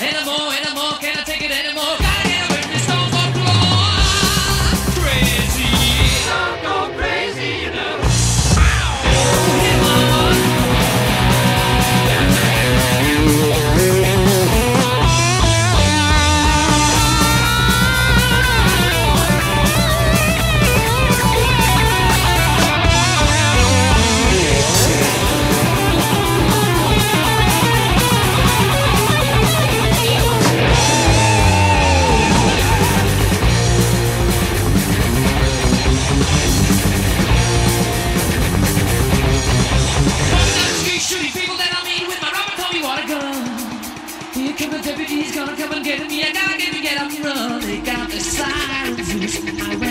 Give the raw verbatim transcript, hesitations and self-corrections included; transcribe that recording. Anymore, anymore, can I take it anymore? Gotta get away from this stone for floor. Crazy, I'm going crazy, you know. Hit my heart. Deputy's gonna come and get me. I gotta get me, get up and run. They got the sirens. I